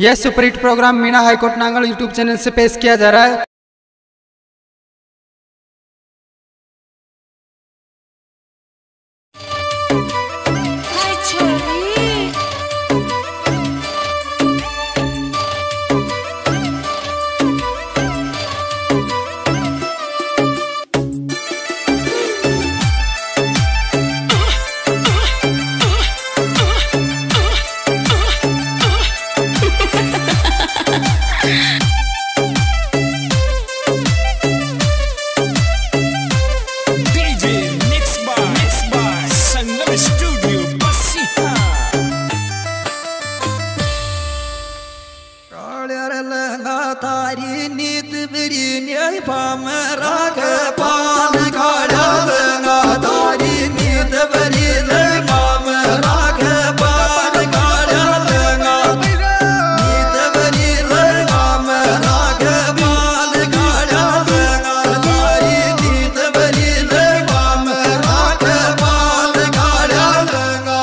यह superhit program Meena high court Nangal YouTube channel से पेश किया जा रहा है। तारी नीत मेरी न्याय पाम राग पान गाड़ा लंगा तारी नीत मेरी न्याय पाम राग पान गाड़ा लंगा नीत मेरी न्याय पाम राग पान गाड़ा लंगा तारी नीत मेरी न्याय पाम राग पान गाड़ा लंगा।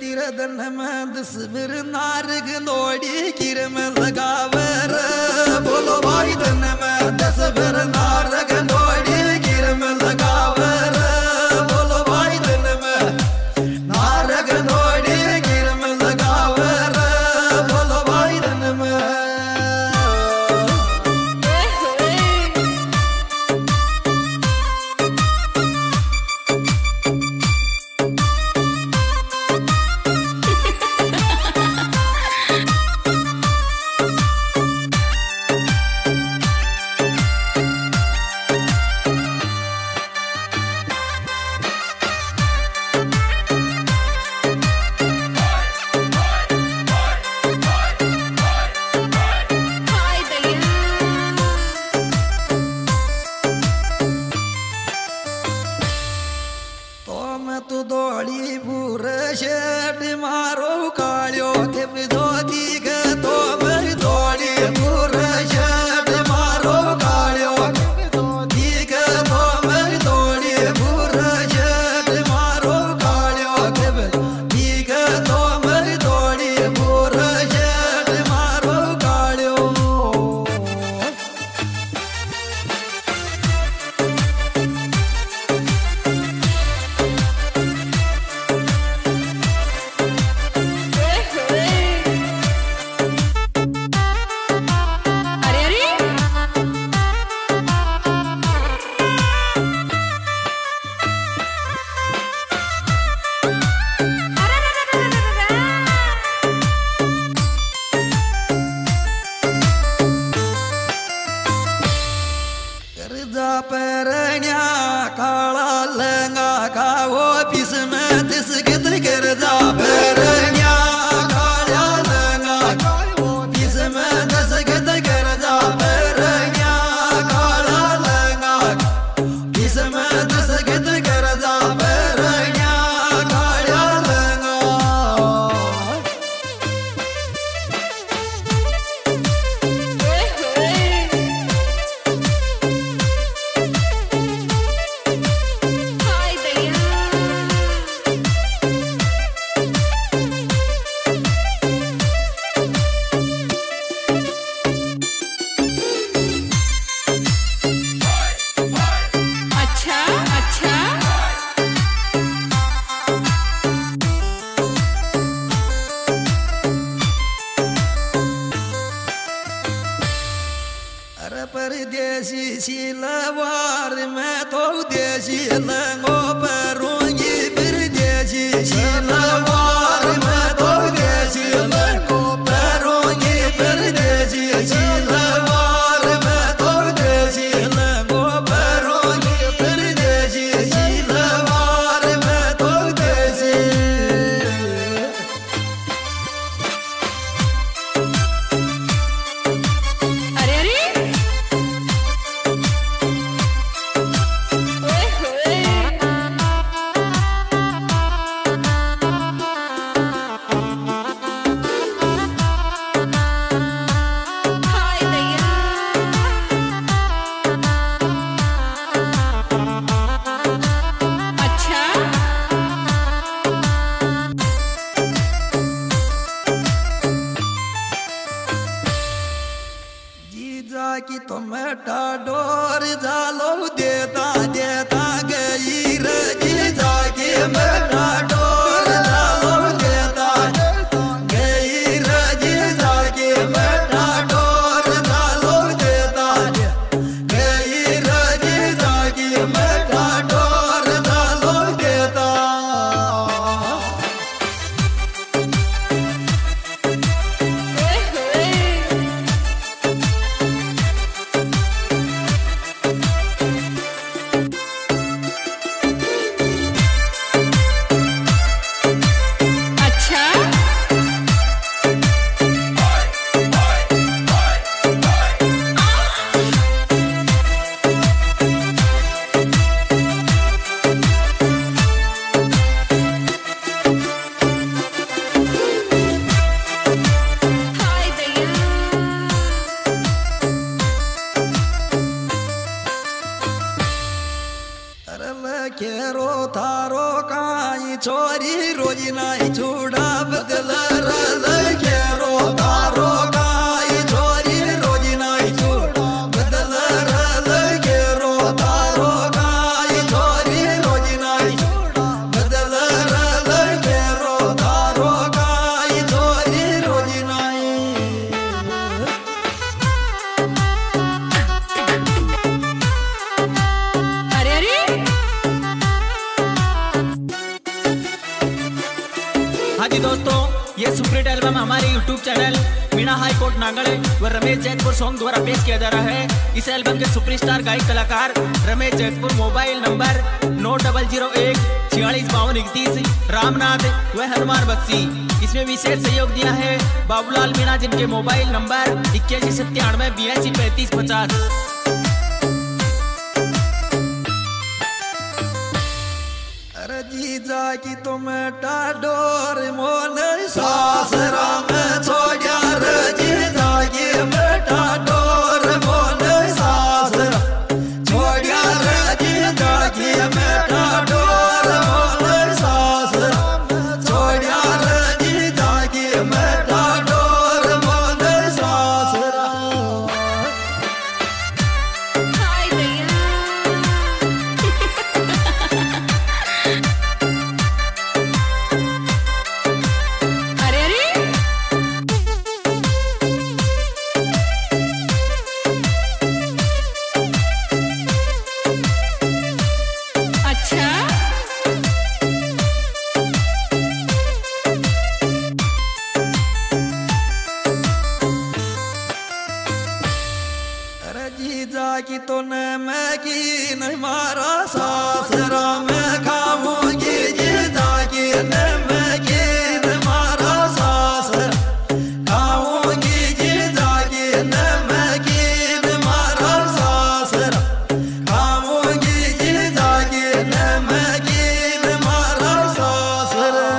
धीरे धन में दस बिर नारग नोड़ी गिर में लगावर बोलो भाई धन में दस बिर नारग नोड़ी गिर में लगावर बोलो भाई धन में नारग नोड़ी गिर में लगावर बोलो भाई धन में। तू दौड़ी भूर शेड मारो कालियो थे जोदी ग तो मैं दौड़ी भूर शेड मारो कालियो जोदी ग तो मैं दौड़ी भूर शेड मारो कालियो थे जोदी ग तो मैं दौड़ी भूर शेड मारो कालियो। परण्या काला लंगा का वो पिस में तिस कितने करदा परण्या काला लंगा का वो पिस में तिस कितने करदा परण्या काला लंगा पिस में तिस कितने करदा परण्या काला लंगा। परदेसी सिलवार मैं तो देसी लंगो परूंगी परदेसी सिलवार मैं तो देसी लंगो परूंगी परदेसी सिलवार मैं तो देसी लंगो परूंगी परदेसी सिलवार मैं तो देसी। टोमेटा डोर जालो देता देता गई रजी जाके मेटा डोर जालो देता गई रजी जाके मेटा डोर जालो देता गई रजी जाके मेटा डोर जालो देता। रो थारो काई छोरी रोजी नाई छूड़ा बदला रल केरो थारो काई छोरी रोजी नाई छूड़ा बदला रल केरो थारो काई छोरी रोजी नाई छूड़ा बदला रल केरो थारो काई छोरी रोजी नाई। अरे अरे हाँ जी दोस्तों, ये सुपरहिट एल्बम हमारे YouTube channel Meena high court Nangal व रमेश जैतपुर सॉन्ग द्वारा पेश किया जा रहा है। इस एल्बम के सुपरस्टार गायक कलाकार रमेश जैतपुर मोबाइल नंबर 9001465231 रामनाथ व हरमान बस्सी। इसमें विशेष सहयोग दिया है बाबूलाल मीना, जिनके मोबाइल नंबर 8197823550। रजी जाकी तुम्हें टाडोर मोन सासरा में छोड़ा रजी जाकी में टाडोर मोन सासरा छोड़ा रजी जाकी में टाडोर मोन सासरा छोड़ा रजी जाकी में टाडोर मोन सासरा। रजी जाकी तो न मैं की नहीं मारा सासरा मैं खाऊंगी जी जाकी न मैं की नहीं मारा सासरा खाऊंगी जी जाकी न मैं की नहीं मारा सासरा खाऊंगी जी जाकी न मैं की नहीं मारा सासरा।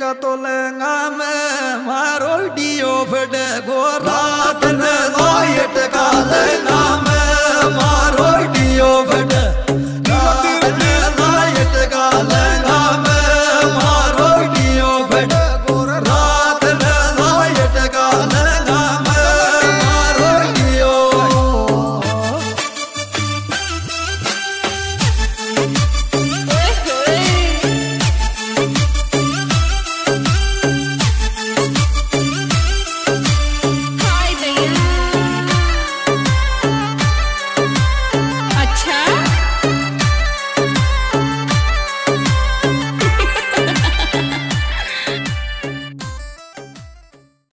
का तो लंगा में मारो डियो फट गो रात न लाइट का लंगा में मारो डियो फट